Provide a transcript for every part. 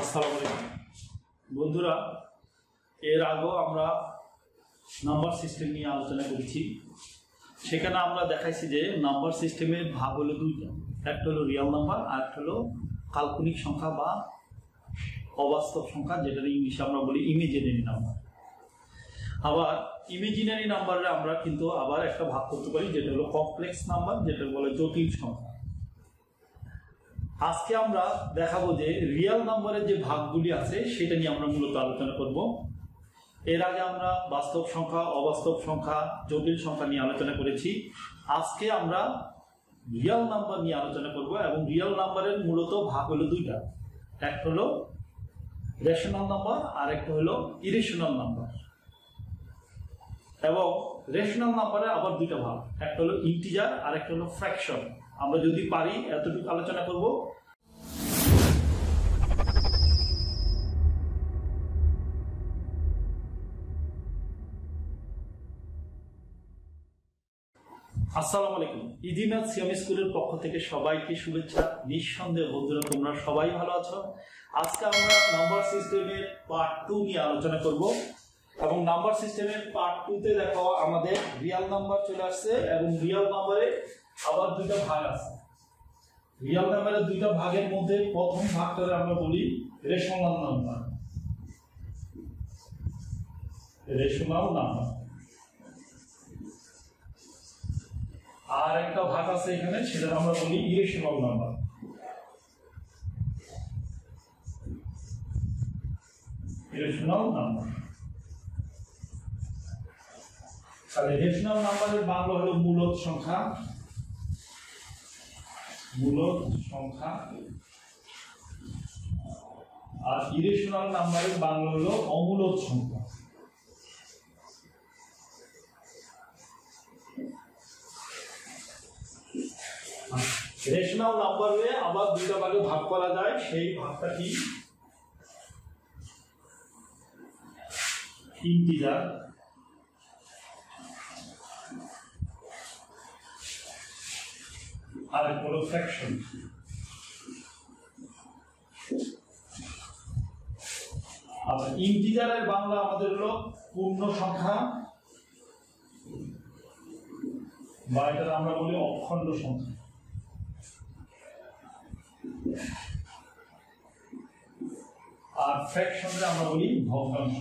আসসালামু আলাইকুম বন্ধুরা, এর আগেও আমরা নাম্বার সিস্টেম নিয়ে আলোচনা করেছি। সেখানে আমরা দেখাইছি যে নাম্বার সিস্টেমের ভাগ হলো দুইটা, একটা হলো রিয়াল নাম্বার আর একটা হলো কাল্পনিক সংখ্যা বা অবাস্তব সংখ্যা, যেটা ইংলিশে আমরা বলি ইমেজিনারি নাম্বার। আবার ইমেজিনারি নাম্বারে আমরা কিন্তু আবার একটা ভাগ করতে পারি, যেটা হলো কমপ্লেক্স নাম্বার, যেটা বলে জটিল সংখ্যা। আজকে আমরা দেখাবো যে রিয়াল নাম্বারের যে ভাগগুলি আছে সেটা নিয়ে আমরা মূলত আলোচনা করব। এর আগে আমরা বাস্তব সংখ্যা, অবাস্তব সংখ্যা, জটিল সংখ্যা নিয়ে আলোচনা করেছি। আজকে আমরা রিয়াল নাম্বার নিয়ে আলোচনা করব, এবং রিয়াল নাম্বারের মূলত ভাগ হলো দুইটা, একটা হলো রেশনাল নাম্বার আর একটা হলো ইরেশনাল নাম্বার। এবং রেশনাল নাম্বারে আবার দুইটা ভাগ, একটা হলো ইন্টিজার আর একটা হলো ফ্র্যাকশন। আমরা যদি পারি এতটুকু আলোচনা করব। আসসালামু আলাইকুম, ইদিনাথ সিএম স্কুলের পক্ষ থেকে সবাইকে শুভেচ্ছা। নিঃসন্দেহে বন্ধুরা তোমরা সবাই ভালো আছো। আজকে আমরা নাম্বার সিস্টেমের পার্ট 2 নিয়ে আলোচনা করব, এবং নাম্বার সিস্টেমের পার্ট 2 তে দেখো আমাদের রিয়াল নাম্বার চলে আসছে, এবং রিয়াল নাম্বারে আবার দুইটা ভাগ আছে। রিয়াল নাম্বারের দুইটা ভাগের মধ্যে প্রথম ভাগটাকে আমরা বলি রেশনাল নাম্বার। রেশনাল নাম্বার আর একটা ভাগ আছে এখানে, সেটা আমরা বলি ইরেশনাল নাম্বার। ইরেশনাল নাম্বার আর রেশনাল নাম্বারের বাংলা হলো মূলদ সংখ্যা। মূলদ সংখ্যা আর ইরেশনাল নাম্বারের বাংলা হলো অমূলদ সংখ্যা। রেশনাল নাম্বারে আবার দুইটা ভাগে ভাগ করা যায়, সেই ভাগটা কি? ইন্টিজার আর হলো ফ্র্যাকশন। আচ্ছা, ইন্টিজারের বাংলা আমাদের হলো পূর্ণ সংখ্যা, বা এটা আমরা বলি অখণ্ড সংখ্যা। আর ফ্র্যাকশনটা আমরা বলি ভগ্নাংশ।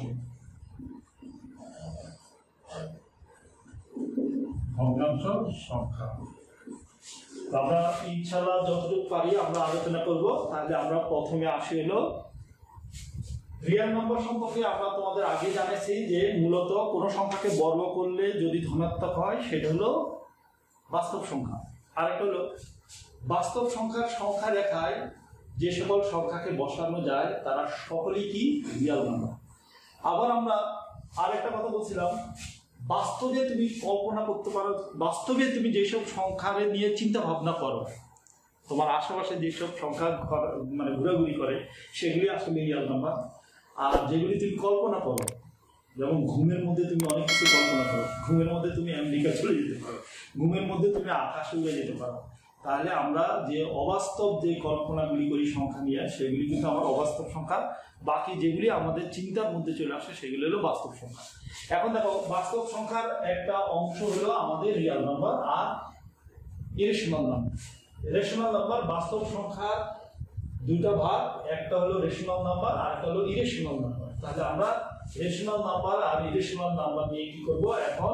ভগ্নাংশ সংখ্যা আমরা ইনশাআল্লাহ যতটুকু পারি আমরা আলোচনা করব। তাহলে আমরা প্রথমে আসি হলো রিয়াল নাম্বার সম্পর্কে। আমরা তোমাদের আগে জানিয়েছি যে মূলত কোনো সংখ্যাকে বর্গ করলে যদি ধনাত্মক হয় সেটা হলো বাস্তব সংখ্যা, আর একটা হলো বাস্তব সংখ্যার সংখ্যা রেখায় যে সকল সংখ্যাকে বসানো যায় তারা সকলেই কি রিয়াল নাম্বার। আবার আমরা আরেকটা কথা বলছিলাম, বাস্তবে তুমি কল্পনা করতে পারো, বাস্তবে তুমি যেসব সংখ্যা নিয়ে চিন্তা ভাবনা করো, তোমার আশেপাশে যেসব সংখ্যা মানে ঘোরাঘুরি করে সেগুলি আসলে রিয়াল নাম্বার। আর যেগুলি তুমি কল্পনা করো, যেমন ঘুমের মধ্যে তুমি অনেক কিছু কল্পনা করো, ঘুমের মধ্যে তুমি আমেরিকা চলে যেতে পারো, ঘুমের মধ্যে তুমি আকাশে উড়ে যেতে পারো, তাহলে আমরা যে অবাস্তব যে কল্পনাগুলি করি সংখ্যা নিয়ে সেগুলি কিন্তু আমার অবাস্তব সংখ্যা। বাকি যেগুলি আমাদের চিন্তার মধ্যে চলে আসে সেগুলি হলো বাস্তব সংখ্যা। এখন দেখো, বাস্তব সংখ্যার একটা অংশ হলো আমাদের রিয়াল নাম্বার আর ইরেশনাল নাম্বার। রেশনাল নাম্বার বাস্তব সংখ্যার দুইটা ভাগ, একটা হলো রেশনাল নাম্বার আর একটা হলো ইরেশনাল নাম্বার। তাহলে আমরা রেশনাল নাম্বার আর ইরেশনাল নাম্বার নিয়ে কি করবো এখন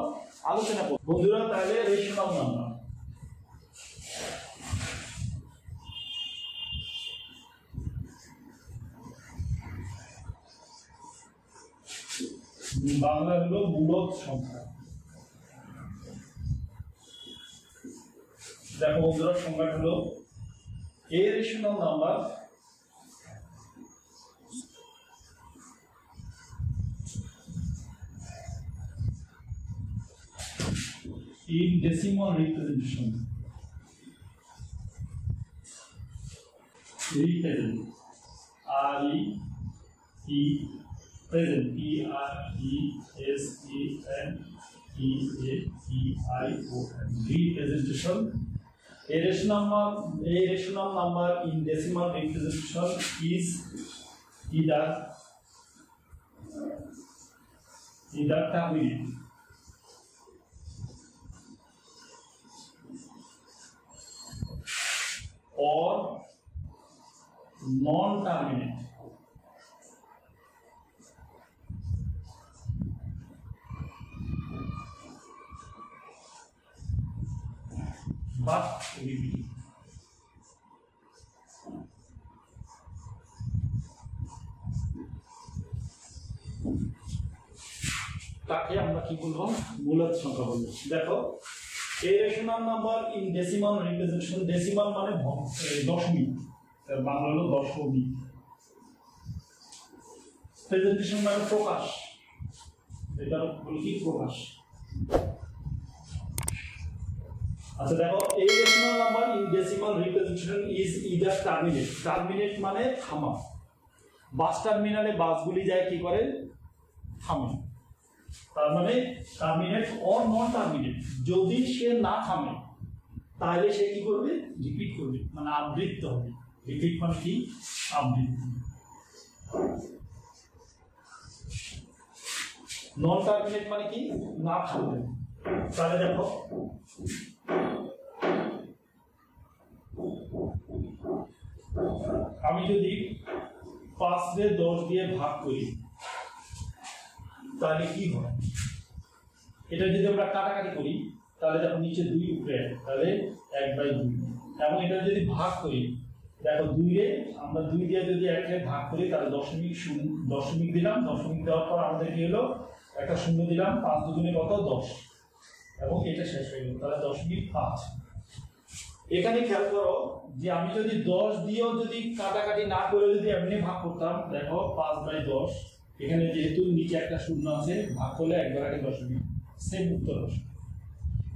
আলোচনা করবো বন্ধুরা। তাহলে রেশনাল নাম্বার, বাংলা হলো মূলদ সংখ্যা। দেখো বন্ধুরা, সংখ্যা হলো irrational number in decimal representation. আর ই present present representation irrational number in decimal representation is tidak kawin. Or non-terminate. But we তাকে আমরা কি বলবো? মূলদ সংখ্যা বলবো। দেখো এই rational number in decimal representation, decimal মানে দশমিক, বাংলা হলো দশমিক, প্রেজেন্টেশন মানে প্রকাশ, এটা বলি কি প্রকাশ। আচ্ছা দেখো এই rational number in decimal representation is either terminate, terminate মানে থামা, বাস টার্মিনালে বাসগুলি যায় কি করে? থামে, তার মানে টার্মিনেট অর নন টার্মিনেট। যদি সে না থামে তাহলে সে কি করবে? রিপিট করবে, মানে আবৃত্ত হবে। রিপিট মানে কি? আবৃত্তি। নন টার্মিনেট মানে কি? না থামবে। তাহলে দেখো আমি যদি ৫ কে ১০ দিয়ে ভাগ করি তাহলে কি হয়? এটা যদি আমরা কাটাকাটি করি তাহলে দেখো নিচে ২ উপরে ১, তাহলে ১/২, এবং এটা যদি ভাগ করি দেখো ২-এ আমরা ২ দিয়ে যদি ১-কে ভাগ করি তাহলে দশমিক দিলাম, দশমিক দেওয়ার পর আমাদের কি হলো? একটা শূন্য দিলাম, ৫ দুগুণে কত? ১০, এবং এটা শেষ হয়ে গেল, তাহলে ১০.৫। এখানে খেয়াল করো যে আমি যদি ১০ দিয়েও যদি কাটাকাটি না করে যদি এমনি ভাগ করতাম, দেখো ৫/১০, এখানে যেহেতু নিচে একটা শূন্য আছে ভাগ করলে একবার আগে দশমিক, সেম উত্তর আসে।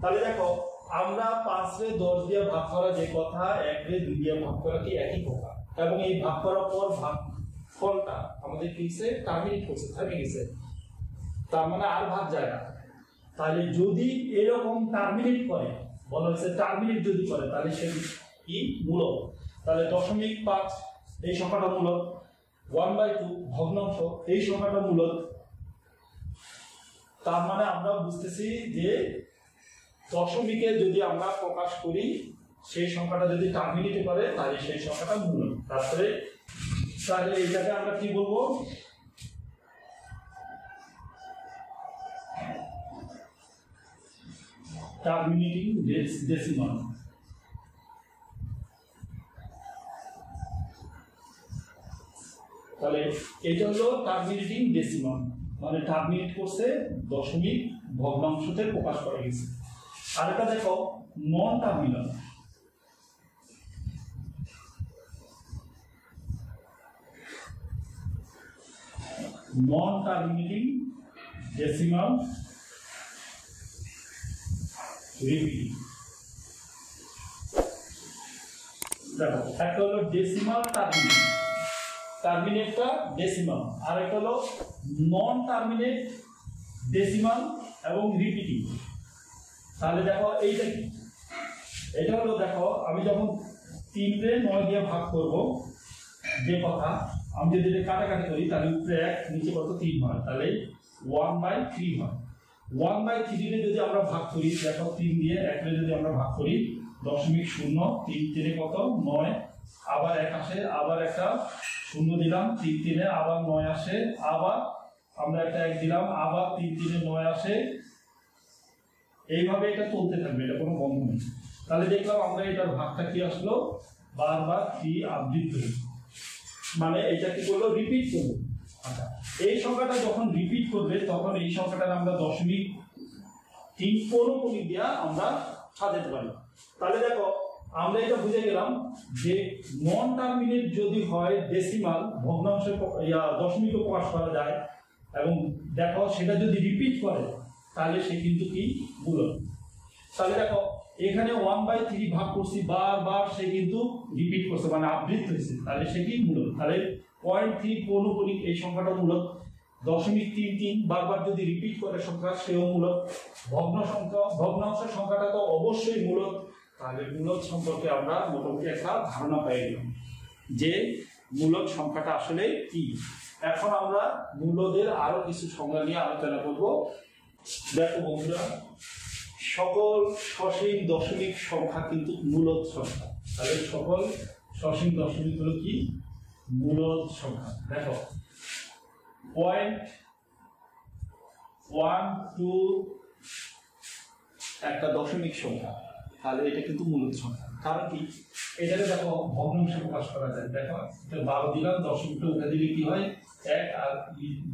তাহলে দেখো আমরা ৫ কে ১০ দিয়ে ভাগ করা যে কথা, ১ কে ২ দিয়ে ভাগ করা কি একই কথা, এবং এই ভাগ করার পর ভাগ ফলটা আমাদের কি হচ্ছে? টার্মিনেট করছে, থামে গেছে, তার মানে আর ভাগ যায় না। তাহলে যদি এরকম টার্মিনেট করে, বলা হয়েছে টার্মিনেট যদি করে তাহলে সে কি? মূলক। তাহলে ০.৫ এই সংখ্যাটা মূলক, 1/2 ভগ্নাংশ এই সংখ্যাটা মূলক। তার মানে আমরা বুঝতেছি যে দশমিকে যদি আমরা প্রকাশ করি সেই সংখ্যাটা যদি টার্মিনেট করে তাহলে সেই সংখ্যাটা মূলক। তারপরে তাহলে এটাকে আমরা কি বলবো? Terminating decimal. তাহলে এটা হলো টার্মিনেটিং ডেসিমাল, মানে টার্মিনেট করছে, দশমিক ভগ্নাংশতে প্রকাশ করা গেছে। আরেকটা দেখো non terminal, non terminating decimal repeating. দেখো একটা হলো ডেসিমাল টার্মিনেট, টার্মিনেটটা ডেসিমাল, আর একটা হলো নন টার্মিনেট ডেসিমাল এবং রিপিটিং। তাহলে দেখো এইটা কি? এটা হলো দেখো আমি যখন ৩ কে ৯ দিয়ে ভাগ করব যে কথা, আমি যদি এটা কাটাকাটি করি তাহলে উপরে ১, নিচে কত? ৩ হয়, তাহলে 1/3 হয়। 1/3 যদি আমরা ভাগ করি দেখো ৩ দিয়ে ১-কে যদি আমরা ভাগ করি ০.০, ৩-৩ কত? ৯, আবার ১ আসে, আবার একটা শূন্য দিলাম, ৩-৩ আবার ৯ আসে, আবার আমরা একটা ১ দিলাম, আবার ৩-৩ ৯ আসে, এইভাবে এটা চলতে থাকবে, এটা কোনো বন্ধ নেই। তাহলে দেখলাম আমরা এটার ভাগটা কি আসলো? বারবার ৩ আবৃত্ত, মানে এটা কি করলো? রিপিট করলো। আচ্ছা এই সংখ্যাটা যখন রিপিট করবে তখন এই সংখ্যাটা আমরা দশমিক দিয়া আমরা সাজাতে পারি। তাহলে দেখো আমরা এটা বুঝে গেলাম যে নন টার্মিনেট যদি হয় ডেসিমাল ভগ্নাংশ দশমিকও প্রকাশ করা যায়, এবং দেখো সেটা যদি রিপিট করে তাহলে সে কিন্তু কি? মূলক। তাহলে দেখো এখানে 1/3 ভাগ করছি, বারবার সে কিন্তু রিপিট করছে, মানে আবৃত্ত হয়েছে, তাহলে সে কি? মূলক। তাহলে 0.3 পৌনঃপুনিক এই সংখ্যাটা মূলক, ০.৩৩ বারবার যদি রিপিট করে সংখ্যা সেও মূলক, ভগ্নাংশ সংখ্যাটা তো অবশ্যই মূলক। তাহলে মূলক সম্পর্কে আমরা মোটামুটি একটা ধারণা পাই গেলাম যে মূলদ সংখ্যাটা আসলে কি। এখন আমরা মূলদের আরো কিছু সংজ্ঞা নিয়ে আলোচনা করব। দেখো বন্ধুরা, সকল সসীম দশমিক সংখ্যা কিন্তু মূলদ সংখ্যা। তাহলে সকল সসীম দশমিক হলো কি? মূলদ সংখ্যা। দেখো 0.12 একটা দশমিক সংখ্যা, তাহলে এটা কিন্তু মূলদ সংখ্যা। কারণ কি? এটাকে দেখো ভগ্নাংশে প্রকাশ করা যায়। দেখো 12 দিলাম, দশমিকটা উঠে দিলে কি হয় এক, আর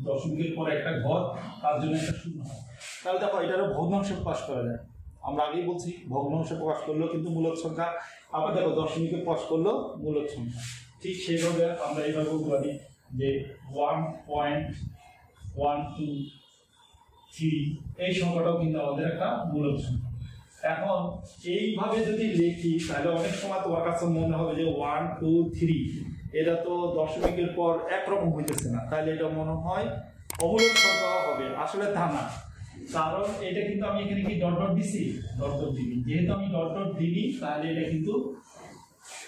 দশমিকের পর একটা ঘর, তার জন্য একটা শূন্য হয়। তাহলে দেখো এটারও ভগ্নাংশে প্রকাশ করা যায়। আমরা আগেই বলছি ভগ্নাংশে প্রকাশ করলেও কিন্তু মূলদ সংখ্যা, আবার দেখো দশমিকে প্রকাশ করলেও মূলদ সংখ্যা। ঠিক সেইভাবে আমরা এইভাবে বলি যে 1.123 এই সংখ্যাটাও কিন্তু আমাদের একটা মূলদ সংখ্যা। এখন এইভাবে যদি লিখি তাহলে অনেক সময় তোমার কাছে মনে হবে যে 1 2 3 এটা তো দশমিকের পর একরকম হইতেছে না, তাহলে এটা মনে হয় অমূলক সংখ্যা হবে। আসলে তা না, কারণ এটা কিন্তু আমি এখানে কি ডট ডট দিছি, ডট ডট দিবি। যেহেতু আমি ডট ডট দিবি তাহলে এটা কিন্তু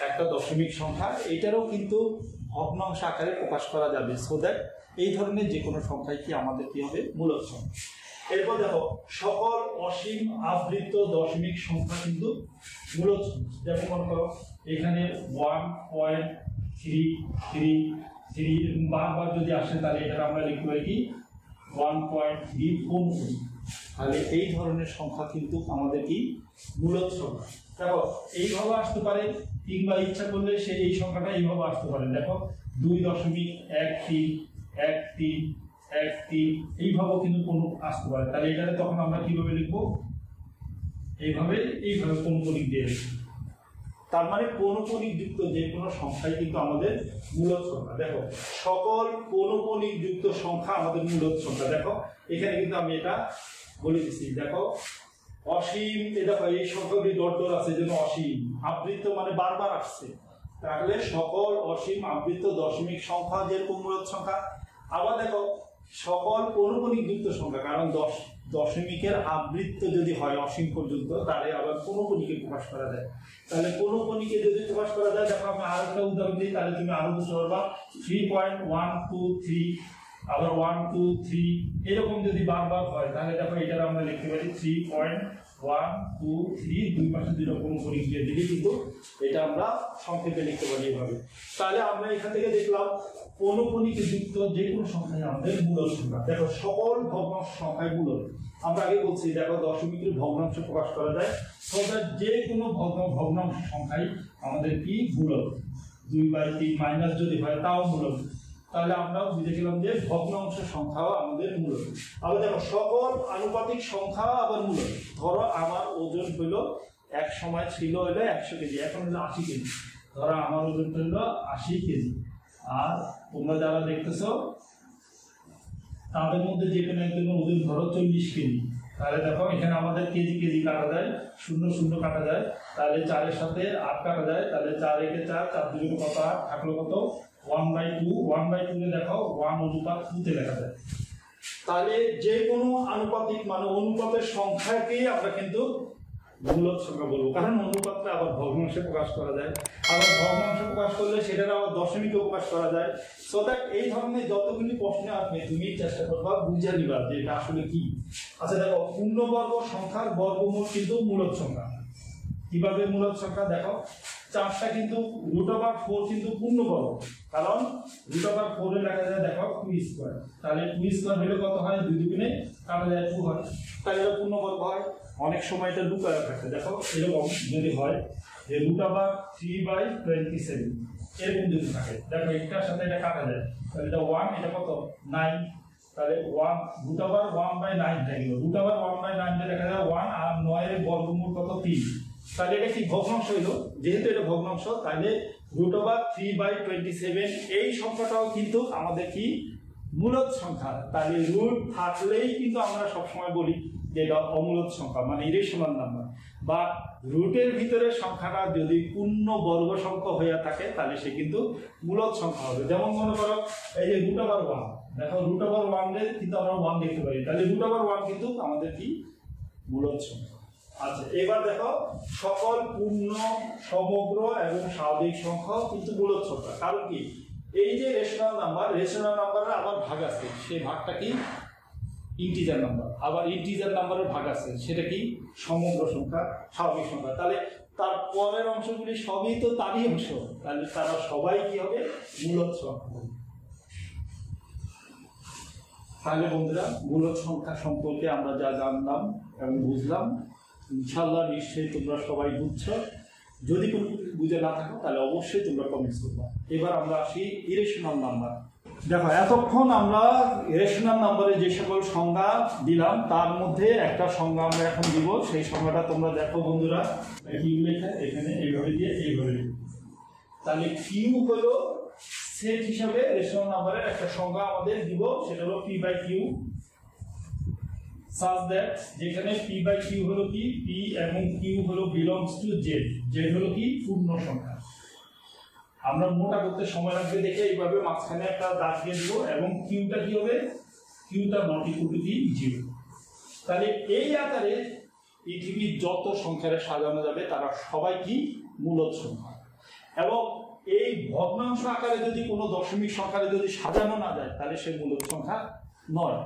একটা দশমিক সংখ্যা। এটারও কিন্তু ভগ্নাংশ আকারে প্রকাশ করা যাবে, সো দ্যাট এই ধরনের যে কোনো সংখ্যাই কি আমাদের কি হবে মূলক সংখ্যা। এরপর দেখো সকল অসীম আবৃত দশমিক সংখ্যা কিন্তু মূলদ সংখ্যা। যেমন মনে করো এখানে 1.333 বারবার যদি আসে তাহলে এটা আমরা লিখতে পারি কি 1.34। তাহলে এই ধরনের সংখ্যা কিন্তু আমাদের কি মূলদ সংখ্যা। দেখো এইভাবে আসতে পারে, কিংবা ইচ্ছা করলে সে এই সংখ্যাটা এইভাবে আসতে পারে। দেখো 2.131313 এইভাবেও কিন্তু কোনো আসতে পারে। তাহলে এটাকে তখন আমরা কিভাবে লিখবো? এইভাবে এইভাবে কোণকণিক দিয়ে লিখবো। তার মানে কোণকণিক যুক্ত যে কোনো সংখ্যাই কিন্তু আমাদের মূলদ সংখ্যা। দেখো সকল কোণকণিক যুক্ত সংখ্যা আমাদের মূলদ সংখ্যা। দেখো এখানে কিন্তু আমি এটা বলে দিচ্ছি। দেখো অসীম, দেখো এই সংখ্যাগুলি ডট ডট আছে, যেন অসীম আবৃত্ত মানে বারবার আসছে। তাহলে সকল অসীম আবৃত্ত দশমিক সংখ্যা যেরকম মূলদ সংখ্যা, আবার দেখো সকল কোণকণিক যুক্ত সংখ্যা, কারণ দশমিকের আবৃত্ত যদি হয় অসীম পর্যন্ত তাহলে আবার কোণকণিকে প্রকাশ করা যায়। তাহলে কোণকণিকে যদি প্রকাশ করা যায়, দেখো আমি আর একটা উদাহরণ দিই, তাহলে তুমি আরো বুঝতে পারবা। 3.123 আবার 1 2 3 এরকম যদি বারবার হয় তাহলে দেখো এটা আমরা লিখতে পারি 3.123। দুই পাশে দুই রকম কোণকণিক দিয়ে দিলে কিন্তু এটা আমরা সংক্ষেপে লিখতে পারি এভাবে। তাহলে আমরা এখান থেকে দেখলাম কোণকণিক যুক্ত যে কোনো সংখ্যায় আমাদের মূলদ সংখ্যা। দেখো সকল ভগ্নাংশ সংখ্যায় মূলদ, আমরা আগে বলছি। দেখো দশমিকের ভগ্নাংশ প্রকাশ করা যায়, অর্থাৎ যে কোনো ভগ্নাংশ সংখ্যাই আমাদের কি মূলদ। 2/3 মাইনাস যদি হয় তাও মূলদ। তাহলে আমরা বুঝে গেলাম যে ভগ্নাংশ সংখ্যাও আমাদের মূলদ। আবার দেখো সকল আনুপাতিক সংখ্যা আবার মূলদ। ধরো আমার ওজন হইল, এক সময় ছিল হইলো 100 কেজি, এখন হলো 80 কেজি। ধরো আমার ওজন হইল 80 কেজি, আর তোমরা যারা দেখতেছ তাদের মধ্যে যে কোনো একজনের ওজন ধরো 40 কেজি। তাহলে দেখো এখানে আমাদের কেজি কেজি কাটা যায়, 0 0 কাটা যায়, তাহলে 4-এর সাথে 8 কাটা যায়। তাহলে 4 1-এ 4, 4-2-এ কত, 8 থাকলো কত 1/2। 1/2-কে দেখো 1/2-তে লেখা যায়। তাহলে যে কোনো আনুপাতিক মানে অনুপাতের সংখ্যাকেই আমরা কিন্তু মূলদ সংখ্যা বলবো, কারণ অনুপাতটা আবার ভগ্নাংশে প্রকাশ করা যায়, আবার ভগ্নাংশে প্রকাশ করলে সেটার আবার দশমিকে প্রকাশ করা যায়। সো দ্যাট এই ধরনের যতগুলি প্রশ্ন আপনি তুমি চেষ্টা করবা বুঝে নিবা যে এটা আসলে কি। আচ্ছা দেখো পূর্ণবর্গ সংখ্যার বর্গমূল কিন্তু মূলদ সংখ্যা। কিভাবে মূলদ সংখ্যা? দেখো 4টা কিন্তু √4 কিন্তু পূর্ণবর্গ, কারণ √4 এ লেখা যায় দেখো 2²। তাহলে 2² হলে কত হয়? 2 2 কাটা যায় 2 হয়, তাহলে এটা পূর্ণবর্গ হয়। অনেক সময় এটা লুকায় থাকে, দেখো এরকম যদি হয় যে √3/27 এরকম যদি থাকে, দেখো এটার সাথে এটা কাটা যায়, তাহলে এটা 1, এটা কত 9। তাহলে 1√1/9 থাকে, √1/9 দেখা যায় 1, আর 9 এর বর্গমূল কত 3। তাহলে এটা কি ভগ্নাংশ হইলো? যেহেতু এটা ভগ্নাংশ তাহলে √3/27 এই সংখ্যাটাও কিন্তু আমাদের কি মূলদ সংখ্যা। তাহলে রুট থাকলেই কিন্তু আমরা সবসময় বলি যে এটা অমূলদ সংখ্যা, মানে ইরেশনাল নাম্বার। বা রুটের ভিতরে সংখ্যাটা যদি পূর্ণবর্গ সংখ্যা হইয়া থাকে তাহলে সে কিন্তু মূলদ সংখ্যা হবে। যেমন মনে করো এই যে √1, দেখো √1 কিন্তু আমরা 1 লিখতে পারি, তাহলে √1 কিন্তু আমাদের কি মূলদ সংখ্যা। আচ্ছা এবার দেখো সকল পূর্ণ, সমগ্র এবং স্বাভাবিক সংখ্যা কিন্তু মূলদ সংখ্যা। কারণ কি? এই যে রেশনাল নাম্বার, রেশনাল নাম্বারের আবার ভাগ আছে, সেই ভাগটা কি ইন্টিজার নাম্বার। আবার ইন্টিজার নাম্বারের ভাগ আছে, সেটা কি সমগ্র সংখ্যা, স্বাভাবিক সংখ্যা। তাহলে তার পরের অংশগুলি সবই তো তারই অংশ, তাহলে তারা সবাই কি হবে মূলদ সংখ্যা। তাহলে বন্ধুরা মূলদ সংখ্যা সম্পর্কে আমরা যা জানলাম এবং বুঝলাম, ইনশাল্লাহ নিশ্চয়ই তোমরা সবাই বুঝছ। যদি কোনো বুঝে না থাকো তাহলে অবশ্যই তোমরা কমেন্টস করবা। এবার আমরা আসি ইরেশনাল নাম্বার। দেখো এতক্ষণ আমরা রেশনাল নাম্বারে যে সকল সংজ্ঞা দিলাম তার মধ্যে একটা সংজ্ঞা আমরা এখন দিব, সেই সংজ্ঞাটা তোমরা দেখো বন্ধুরা। কিউ লেখা এখানে এইভাবে দিয়ে এইভাবে, তাহলে কিউ হলো সেট হিসাবে রেশনাল নাম্বারের একটা সংজ্ঞা আমাদের দিব, সেটা হলো P by Q, such that যেখানে পি বাই কিউ হলো কি, পি এবং কিউ হলো বিলংস টু জেড, জেড হলো কি পূর্ণ সংখ্যা। আমরা মোটা করতে সময় লাগবে দেখে এইভাবে মাঝখানে একটা দাগ দিয়ে দেবো, এবং কিউটা কি হবে, কিউটা মল্টিপ্লিটি জিরো। তাহলে এই আকারে পৃথিবীর যত সংখ্যারে সাজানো যাবে তারা সবাই কি মূলদ সংখ্যা। এবং এই ভগ্নাংশ আকারে যদি কোনো দশমিক সংখ্যারে যদি সাজানো না যায় তাহলে সে মূলদ সংখ্যা নয়।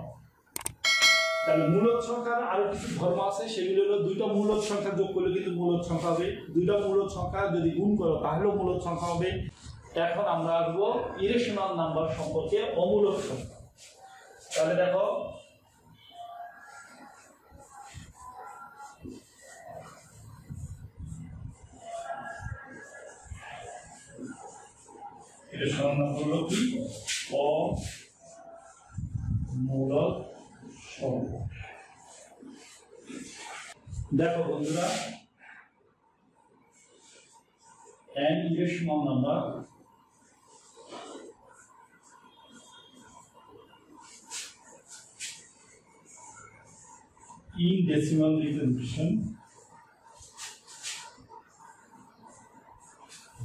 তাহলে মূলদ সংখ্যার আরো কিছু ধর্ম আছে, সেগুলো হলো দুইটা মূলদ সংখ্যা যোগ করলে কিন্তু মূলদ সংখ্যা হবে, দুইটা মূলদ সংখ্যা যদি গুণ করো তাহলেও মূলদ সংখ্যা হবে। এখন আমরা আসবো ইরেশনাল নাম্বার সম্পর্কে অমূলদ সংখ্যা। তাহলে দেখো ইরেশনাল নাম্বার হলো কি অমূলদ। দেখো বন্ধুরা n irrational number in decimal representation,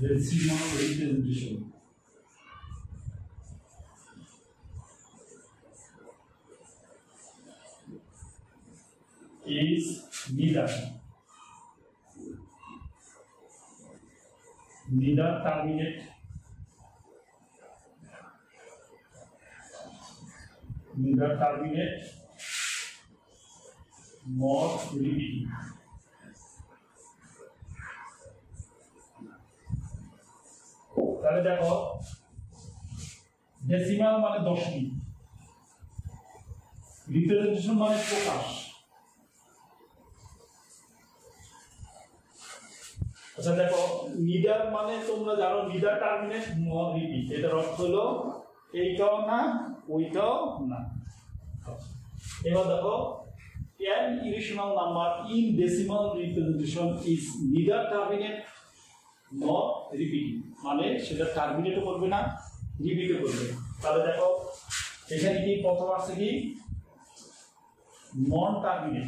decimal representation is neither terminate nor repeat. তাহলে দেখো ডেসিমাল মানে দশমিক, রিপ্রেজেন্টেশন মানে প্রকাশ। আচ্ছা দেখো নিডার মানে তোমরা জানো নিডার টার্মিনেট নর রিপিট, এটার অর্থ হলো এইটাও না ওইটাও না। এবার দেখো n irrational number in decimal representation is neither terminate nor repeat, মানে সেটা টার্মিনেটও করবে না রিপিটও করবে না। তাহলে দেখো এখানে কি প্রথম আসছে কি নন টার্মিনেট,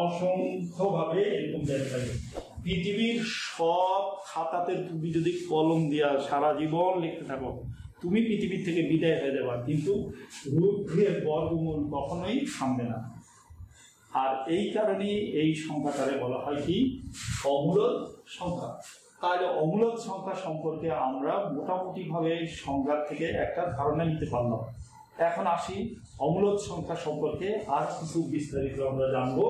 অসংখ্যভাবে এরকম দেখা থাকে। পৃথিবীর সব খাতাতে তুমি যদি কলম দিয়া সারা জীবন লিখতে থাকো তুমি পৃথিবীর থেকে বিদায় হয়ে যাবা, কিন্তু রুট এর বর্গমূল কখনোই থামবে না। আর এই কারণে এই সংখ্যাটারে বলা হয় কি অমূলদ সংখ্যা। তাহলে অমূলদ সংখ্যা সম্পর্কে আমরা মোটামুটিভাবে সংজ্ঞা থেকে একটা ধারণা নিতে পারলাম। এখন আসি অমূলদ সংখ্যা সম্পর্কে আর কিছু বিস্তারিত আমরা জানবো।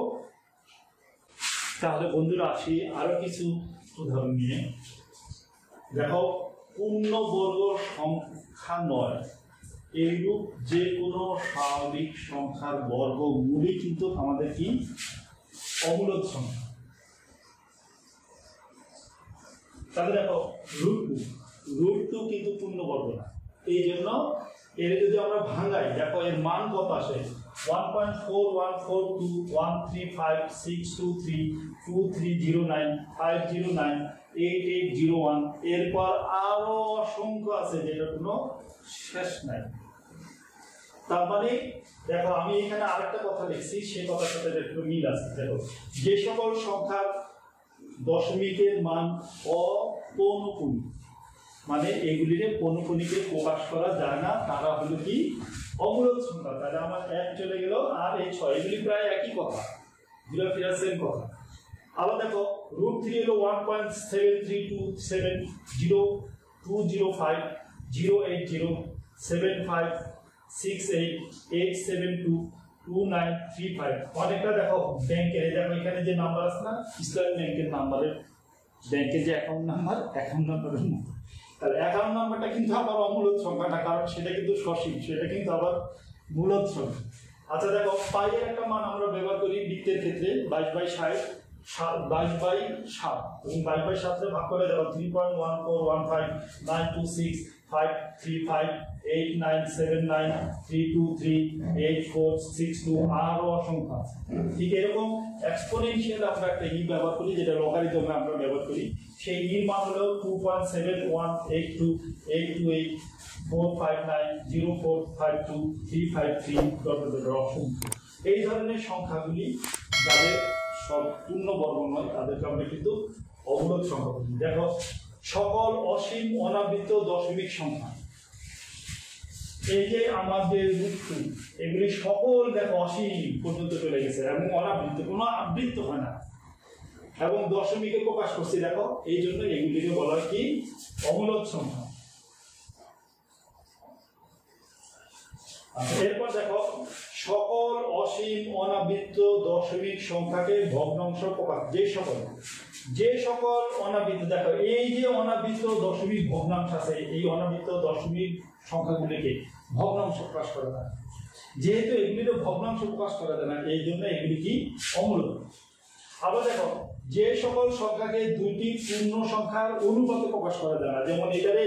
তাহলে বন্ধুরা আসি আরো কিছু উদাহরণ নিয়ে। দেখো পূর্ণবর্গ সংখ্যা নয়, এইরূপ যে কোনো স্বাভাবিক সংখ্যার বর্গমূলই কিন্তু আমাদের কি অমূলদ সংখ্যা। তাহলে দেখো রুট টু কিন্তু পূর্ণবর্গ না, এই জন্য এর যদি আমরা ভাঙাই দেখো এর মান কত আসে 1.4142, 135, 623, 2309, 509, 8801 এরপর আরো অসংখ্য আছে যেটা কোনো শেষ নাই। তারপরে দেখো আমি এখানে আরেকটা কথা লিখছি, সেই কথার সাথে একটু মিল আছে। দেখো যে সকল সংখ্যার দশমিকের মান অপৌনঃপুনিক, মানে এগুলিকে পৌনঃপুনিকে প্রকাশ করা যায় না, তারা হলো কি অবরোধ সংখ্যা। তাহলে আমার এক চলে গেল আর এই ছয়, এগুলি প্রায় একই কথা, জিরো ফিরাসের কথা। আবার দেখো রুট থ্রি হলো 1.7327 0205 0807568872293 5। অনেকটা দেখো ব্যাংকের, দেখো এখানে যে নাম্বার আছে না, ইসলামী ব্যাংকের নাম্বারের, ব্যাংকের যে অ্যাকাউন্ট নাম্বার, অ্যাকাউন্ট নাম্বারের মতো। তাহলে অ্যাকাউন্ট নাম্বারটা কিন্তু আবার অমূলত সংখ্যা না, কারণ সেটা কিন্তু সসীম, সেটা কিন্তু আবার মূলত সংখ্যা। আচ্ছা দেখো পাইয়ের একটা মান আমরা ব্যবহার করি বৃত্তের ক্ষেত্রে 22/7 এবং 22/7 ভাগ করে দেখো 3.1415 926 535 89793238462 আরও অসংখ্যা। ঠিক এরকম এক্সপোনেনশিয়াল আমরা একটা ই ব্যবহার করি, যেটা লগারিদমে আমরা ব্যবহার করি। সেই ইর মান হলো 2.71828284590452353 অসংখ্য। এই ধরনের সংখ্যাগুলি যাদের সব পূর্ণ বর্গ নয় তাদেরকে আমরা কিন্তু অবরোধ সংখ্যা বলি। দেখো সকল অসীম অনাবৃত দশমিক সংখ্যা, এই যে আমাদের মৃত্যু, এগুলি সকল দেখো অসীম পর্যন্ত চলে গেছে এবং অনাবৃত, কোনো আবৃত্ত হয় না এবং দশমিকে প্রকাশ করছি। দেখো এই জন্য এগুলিকে বলা হয় কি অবরোধ সংখ্যা। এরপর দেখো সকল অসীম অনাবৃত্ত দশমিক সংখ্যাকে ভগ্নাংশ প্রকাশ, যে সকল অনাবৃত্ত, দেখো এই যে অনাবৃত্ত দশমিক ভগ্নাংশ আছে, এই অনাবৃত্ত দশমিক সংখ্যাগুলিকে ভগ্নাংশ প্রকাশ করা যায় না। যেহেতু এগুলিকে ভগ্নাংশ প্রকাশ করা যায় না, এই জন্য এগুলি কি অমূলত। আবার দেখো যে সকল সংখ্যাকে দুইটি পূর্ণ সংখ্যার অনুপাতে প্রকাশ করা যায় না, যেমন এটারে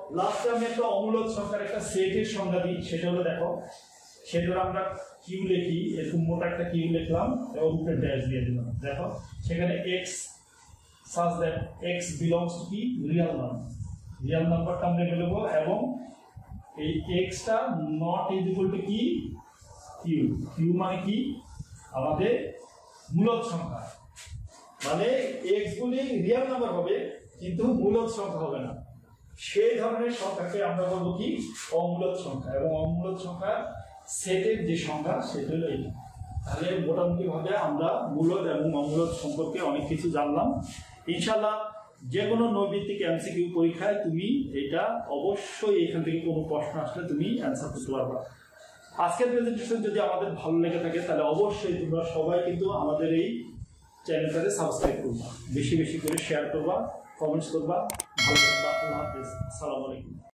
লাস্টে আমি একটা অমূলত সংখ্যার একটা সেটের সংজ্ঞা দিই, সেটা হলো দেখো সেটা আমরা কিউ লিখি, এরকম মোটা একটা কিউ লিখলাম এবং উপরে ড্যাশ দিয়ে দিলাম। দেখো সেখানে x such that x belongs to কি রিয়াল নাম্বার, রিয়াল নাম্বারটা আমরা লিখব এবং এই এক্সটা নট ইজ ইকুয়াল টু কি কিউ, কিউ মানে কি আমাদের মূলত সংখ্যা, মানে এক্সগুলি রিয়াল নাম্বার হবে কিন্তু মূলত সংখ্যা হবে না, সেই ধরনের সংখ্যাকে আমরা বলবো কি অমূলত সংখ্যা। এবং অমূলত সংখ্যা সেটের যে সংখ্যা সেটা হলো এটা। তাহলে মোটামুটি ভাবে আমরা মূলত এবং অমূলত সম্পর্কে অনেক কিছু জানলাম। ইনশাআল্লাহ যে কোনো নৈবিত্তিক এমসিকিউ পরীক্ষায় তুমি এটা অবশ্যই এখান থেকে কোনো প্রশ্ন আসলে তুমি অ্যান্সার করতে পারবা। আজকের প্রেজেন্টেশন যদি আমাদের ভালো লেগে থাকে তাহলে অবশ্যই তোমরা সবাই কিন্তু আমাদের এই চ্যানেলটাকে সাবস্ক্রাইব করবা, বেশি বেশি করে শেয়ার করবা, কমেন্টস করবা। Assalamualaikum।